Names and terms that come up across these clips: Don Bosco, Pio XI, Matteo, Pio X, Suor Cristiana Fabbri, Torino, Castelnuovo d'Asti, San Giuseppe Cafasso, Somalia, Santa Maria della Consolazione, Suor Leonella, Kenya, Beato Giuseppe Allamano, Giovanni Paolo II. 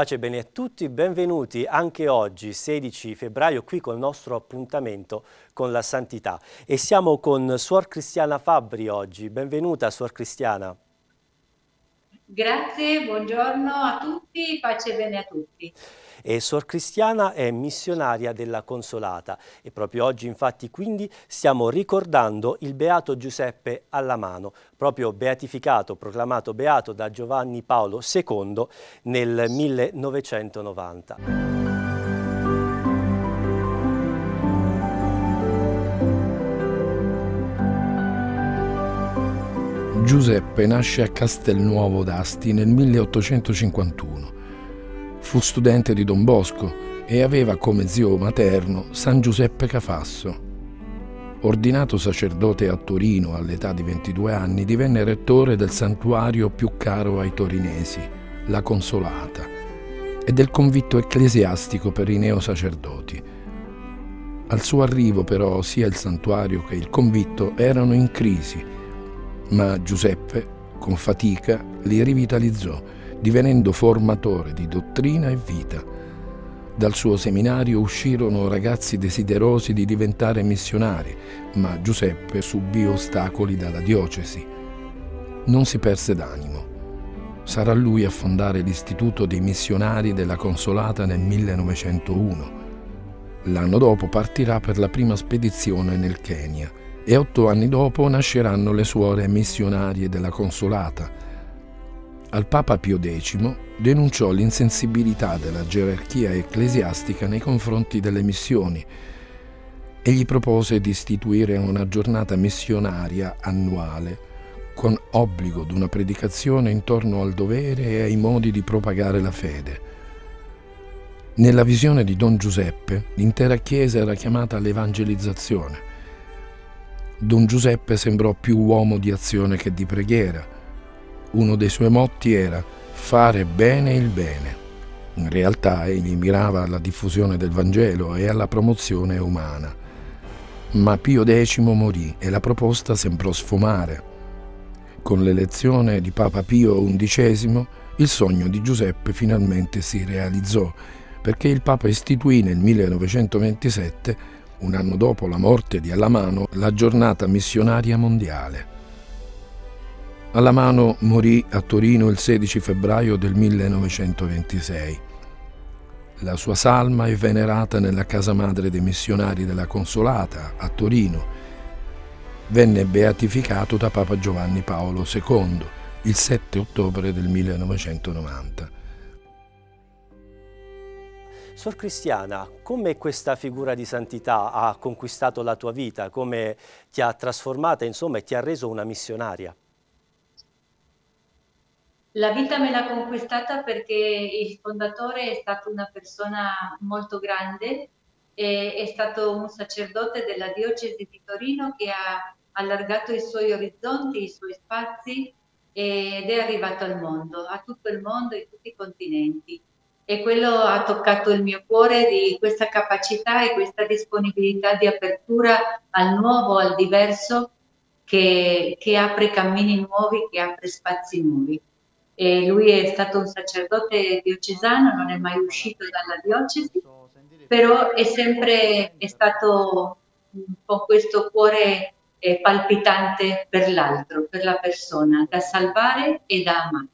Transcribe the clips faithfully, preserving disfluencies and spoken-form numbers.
Pace e bene a tutti, benvenuti anche oggi, sedici febbraio, qui col nostro appuntamento con la Santità. E siamo con Suor Cristiana Fabbri oggi. Benvenuta, Suor Cristiana. Grazie, buongiorno a tutti, pace e bene a tutti. E Suor Cristiana è missionaria della Consolata e proprio oggi infatti quindi stiamo ricordando il Beato Giuseppe Allamano, proprio beatificato, proclamato beato da Giovanni Paolo secondo nel millenovecentonovanta. Giuseppe nasce a Castelnuovo d'Asti nel milleottocentocinquantuno. Fu studente di Don Bosco e aveva come zio materno San Giuseppe Cafasso. Ordinato sacerdote a Torino all'età di ventidue anni, divenne rettore del santuario più caro ai torinesi, la Consolata, e del convitto ecclesiastico per i neosacerdoti. Al suo arrivo però sia il santuario che il convitto erano in crisi, ma Giuseppe, con fatica, li rivitalizzò, divenendo formatore di dottrina e vita. Dal suo seminario uscirono ragazzi desiderosi di diventare missionari, ma Giuseppe subì ostacoli dalla diocesi. Non si perse d'animo. Sarà lui a fondare l'Istituto dei Missionari della Consolata nel millenovecentouno. L'anno dopo partirà per la prima spedizione nel Kenya e otto anni dopo nasceranno le suore missionarie della Consolata. Al Papa Pio decimo denunciò l'insensibilità della gerarchia ecclesiastica nei confronti delle missioni e gli propose di istituire una giornata missionaria annuale con obbligo di una predicazione intorno al dovere e ai modi di propagare la fede. Nella visione di Don Giuseppe, l'intera Chiesa era chiamata all'evangelizzazione. Don Giuseppe sembrò più uomo di azione che di preghiera. Uno dei suoi motti era «fare bene il bene». In realtà egli mirava alla diffusione del Vangelo e alla promozione umana. Ma Pio decimo morì e la proposta sembrò sfumare. Con l'elezione di Papa Pio undicesimo il sogno di Giuseppe finalmente si realizzò, perché il Papa istituì nel millenovecentoventisette, un anno dopo la morte di Allamano, la giornata missionaria mondiale. Allamano morì a Torino il sedici febbraio del millenovecentoventisei. La sua salma è venerata nella casa madre dei missionari della Consolata a Torino. Venne beatificato da Papa Giovanni Paolo secondo il sette ottobre del millenovecentonovanta. Suor Cristiana, come questa figura di santità ha conquistato la tua vita? Come ti ha trasformata, insomma, e ti ha reso una missionaria? La vita me l'ha conquistata perché il fondatore è stato una persona molto grande, è stato un sacerdote della diocesi di Torino che ha allargato i suoi orizzonti, i suoi spazi ed è arrivato al mondo, a tutto il mondo e a tutti i continenti. E quello ha toccato il mio cuore, di questa capacità e questa disponibilità di apertura al nuovo, al diverso, che, che apre cammini nuovi, che apre spazi nuovi. E lui è stato un sacerdote diocesano, non è mai uscito dalla diocesi, però è sempre è stato con questo cuore eh, palpitante per l'altro, per la persona, da salvare e da amare,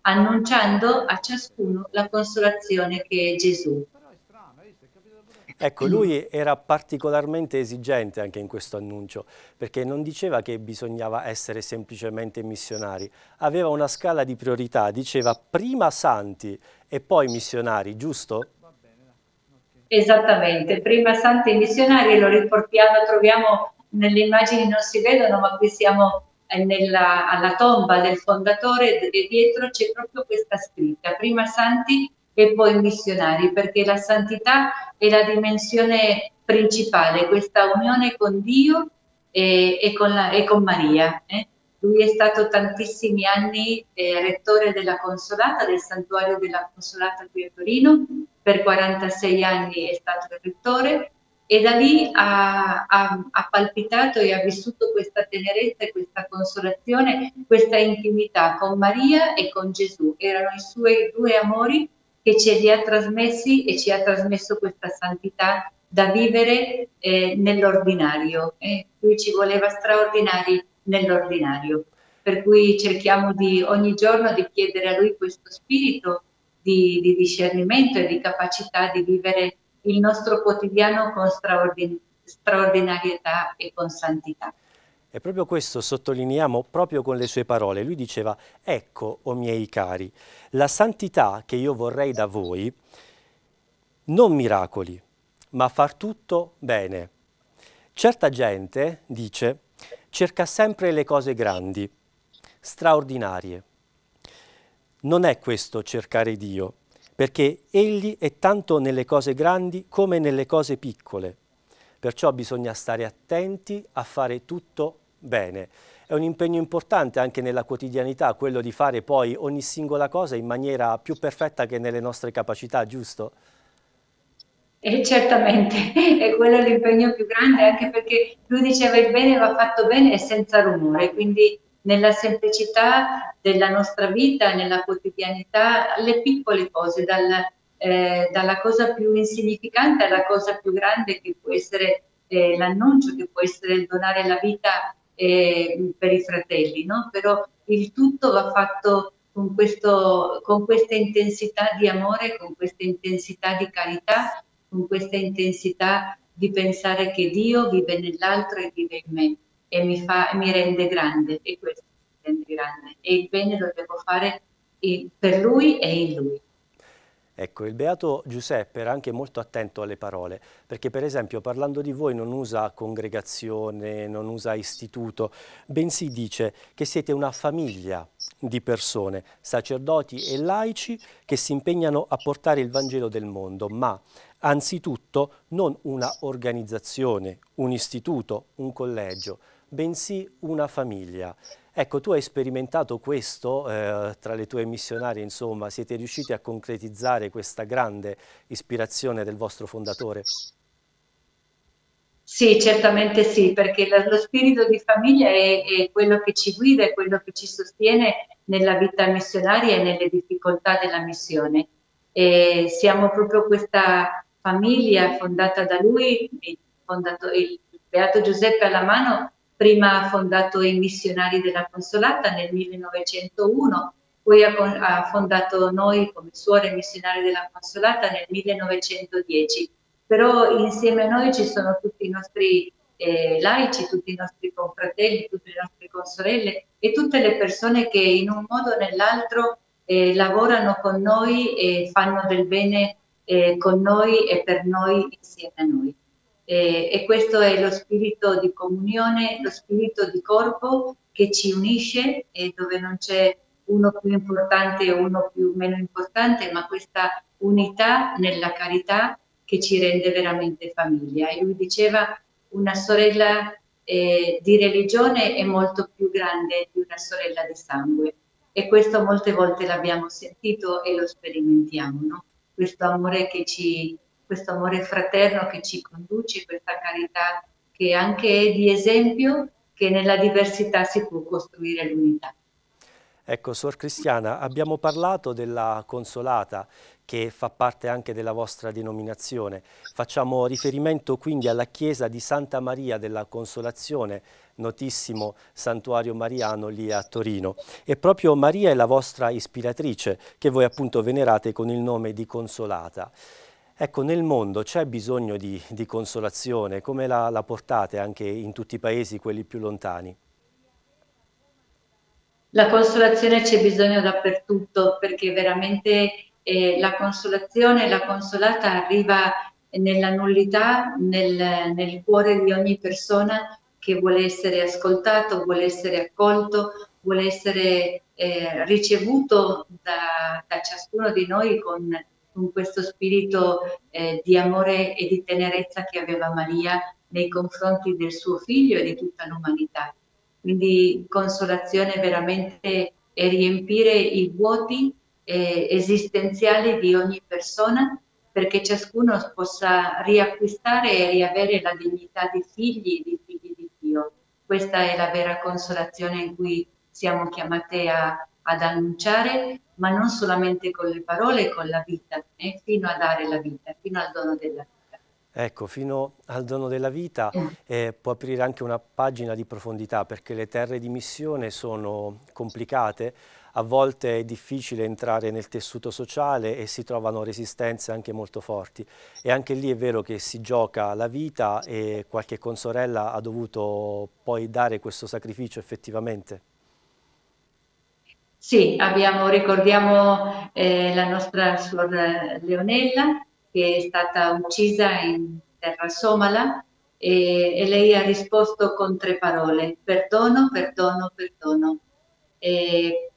annunciando a ciascuno la consolazione che è Gesù. Ecco, lui era particolarmente esigente anche in questo annuncio, perché non diceva che bisognava essere semplicemente missionari, aveva una scala di priorità, diceva prima santi e poi missionari, giusto? Esattamente, prima santi e missionari, lo riportiamo, troviamo nelle immagini, non si vedono, ma qui siamo Nella, alla tomba del fondatore e dietro c'è proprio questa scritta, prima santi e poi missionari, perché la santità è la dimensione principale, questa unione con Dio e, e, con, la, e con Maria. Eh? Lui è stato tantissimi anni eh, rettore della Consolata, del santuario della Consolata qui a Torino, per quarantasei anni è stato il rettore, e da lì ha, ha, ha palpitato e ha vissuto questa tenerezza e questa consolazione, questa intimità con Maria e con Gesù. Erano i suoi due amori che ce li ha trasmessi e ci ha trasmesso questa santità da vivere eh, nell'ordinario. Eh. Lui ci voleva straordinari nell'ordinario, per cui cerchiamo di, ogni giorno di chiedere a lui questo spirito di, di discernimento e di capacità di vivere il nostro quotidiano con straordin- straordinarietà e con santità. E proprio questo sottolineiamo proprio con le sue parole. Lui diceva: ecco, o miei cari, la santità che io vorrei da voi, non miracoli, ma far tutto bene. Certa gente, dice, cerca sempre le cose grandi, straordinarie. Non è questo cercare Dio, perché Egli è tanto nelle cose grandi come nelle cose piccole. Perciò bisogna stare attenti a fare tutto bene. Bene, è un impegno importante anche nella quotidianità, quello di fare poi ogni singola cosa in maniera più perfetta che nelle nostre capacità, giusto? Eh, certamente, è quello l'impegno più grande, anche perché lui diceva: il bene va fatto bene e senza rumore, quindi nella semplicità della nostra vita, nella quotidianità, alle piccole cose, dalla, eh, dalla cosa più insignificante alla cosa più grande che può essere eh, l'annuncio, che può essere il donare la vita Eh, per i fratelli, no? Però il tutto va fatto con, questo, con questa intensità di amore, con questa intensità di carità, con questa intensità di pensare che Dio vive nell'altro e vive in me e mi, fa, mi rende grande, e questo mi rende grande, e il bene lo devo fare per lui e in lui. Ecco, il Beato Giuseppe era anche molto attento alle parole, perché per esempio parlando di voi non usa congregazione, non usa istituto, bensì dice che siete una famiglia di persone, sacerdoti e laici che si impegnano a portare il Vangelo del mondo, ma anzitutto non una organizzazione, un istituto, un collegio, bensì una famiglia. Ecco, tu hai sperimentato questo eh, tra le tue missionarie, insomma, siete riusciti a concretizzare questa grande ispirazione del vostro fondatore? Sì, certamente sì, perché la, lo spirito di famiglia è, è quello che ci guida, è quello che ci sostiene nella vita missionaria e nelle difficoltà della missione. E siamo proprio questa famiglia fondata da lui, il, fondato, il Beato Giuseppe Allamano. Prima ha fondato i missionari della Consolata nel millenovecentouno, poi ha fondato noi come suore missionari della Consolata nel millenovecentodieci. Però insieme a noi ci sono tutti i nostri eh, laici, tutti i nostri confratelli, tutte le nostre consorelle e tutte le persone che in un modo o nell'altro eh, lavorano con noi e fanno del bene eh, con noi e per noi insieme a noi. Eh, e questo è lo spirito di comunione, lo spirito di corpo che ci unisce, e dove non c'è uno più importante e uno più meno importante, ma questa unità nella carità che ci rende veramente famiglia. E lui diceva: una sorella eh, di religione è molto più grande di una sorella di sangue, e questo molte volte l'abbiamo sentito e lo sperimentiamo, no? Questo amore che ci... questo amore fraterno che ci conduce, questa carità che anche è di esempio che nella diversità si può costruire l'unità. Ecco, Suor Cristiana, abbiamo parlato della Consolata che fa parte anche della vostra denominazione. Facciamo riferimento quindi alla chiesa di Santa Maria della Consolazione, notissimo santuario mariano lì a Torino. E proprio Maria è la vostra ispiratrice, che voi appunto venerate con il nome di Consolata. Ecco, nel mondo c'è bisogno di, di consolazione, come la, la portate anche in tutti i paesi, quelli più lontani? La consolazione c'è bisogno dappertutto, perché veramente eh, la consolazione, la consolata arriva nella nullità, nel, nel cuore di ogni persona che vuole essere ascoltato, vuole essere accolto, vuole essere eh, ricevuto da, da ciascuno di noi con con questo spirito eh, di amore e di tenerezza che aveva Maria nei confronti del suo figlio e di tutta l'umanità. Quindi consolazione veramente è riempire i vuoti eh, esistenziali di ogni persona, perché ciascuno possa riacquistare e riavere la dignità di figli e di figli di Dio. Questa è la vera consolazione in cui siamo chiamate a, ad annunciare, ma non solamente con le parole, con la vita, eh, fino a dare la vita, fino al dono della vita. Ecco, fino al dono della vita eh, può aprire anche una pagina di profondità, perché le terre di missione sono complicate, a volte è difficile entrare nel tessuto sociale e si trovano resistenze anche molto forti. E anche lì è vero che si gioca la vita e qualche consorella ha dovuto poi dare questo sacrificio effettivamente. Sì, abbiamo, ricordiamo eh, la nostra Suor Leonella, che è stata uccisa in terra somala, e, e lei ha risposto con tre parole: perdono, perdono, perdono. E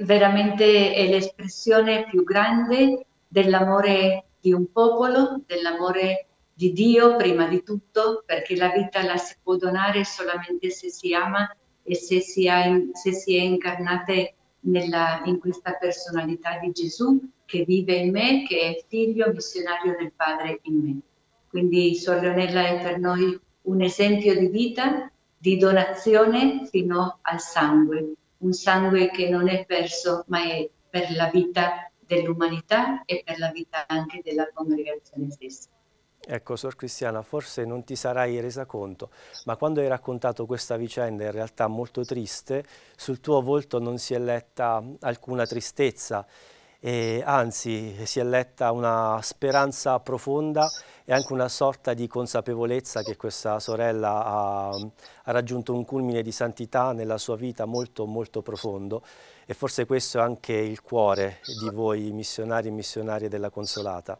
veramente è l'espressione più grande dell'amore di un popolo, dell'amore di Dio prima di tutto, perché la vita la si può donare solamente se si ama e se si, ha in, se si è incarnate nella, in questa personalità di Gesù, che vive in me, che è figlio missionario del Padre in me. Quindi Suor Leonella è per noi un esempio di vita, di donazione fino al sangue, un sangue che non è perso, ma è per la vita dell'umanità e per la vita anche della congregazione stessa. Ecco, Suor Cristiana, forse non ti sarai resa conto, ma quando hai raccontato questa vicenda, in realtà molto triste, sul tuo volto non si è letta alcuna tristezza, e anzi si è letta una speranza profonda e anche una sorta di consapevolezza che questa sorella ha, ha raggiunto un culmine di santità nella sua vita molto molto profondo, e forse questo è anche il cuore di voi missionari e missionarie della Consolata.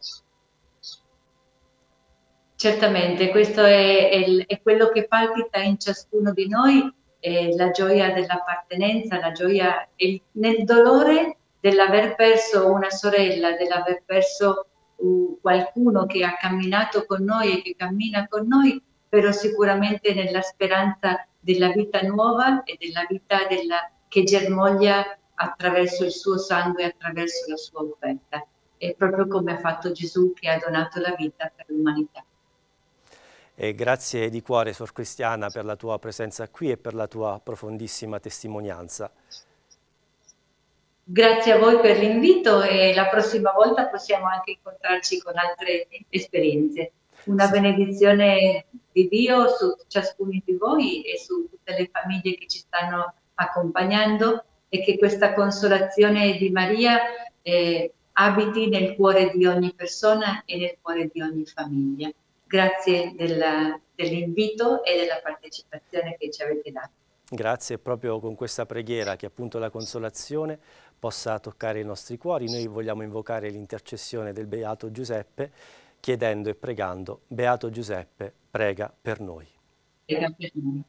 Certamente, questo è, è, è quello che palpita in ciascuno di noi, eh, la gioia dell'appartenenza, la gioia il, nel dolore dell'aver perso una sorella, dell'aver perso uh, qualcuno che ha camminato con noi e che cammina con noi, però sicuramente nella speranza della vita nuova e della vita della, che germoglia attraverso il suo sangue, attraverso la sua offerta. È proprio come ha fatto Gesù, che ha donato la vita per l'umanità. E grazie di cuore, Suor Cristiana, per la tua presenza qui e per la tua profondissima testimonianza. Grazie a voi per l'invito, e la prossima volta possiamo anche incontrarci con altre esperienze. Una benedizione di Dio su ciascuno di voi e su tutte le famiglie che ci stanno accompagnando, e che questa consolazione di Maria eh, abiti nel cuore di ogni persona e nel cuore di ogni famiglia. Grazie dell'invito e della partecipazione che ci avete dato. Grazie, proprio con questa preghiera che appunto la consolazione possa toccare i nostri cuori. Noi vogliamo invocare l'intercessione del Beato Giuseppe, chiedendo e pregando: Beato Giuseppe, prega per noi. Prega per noi.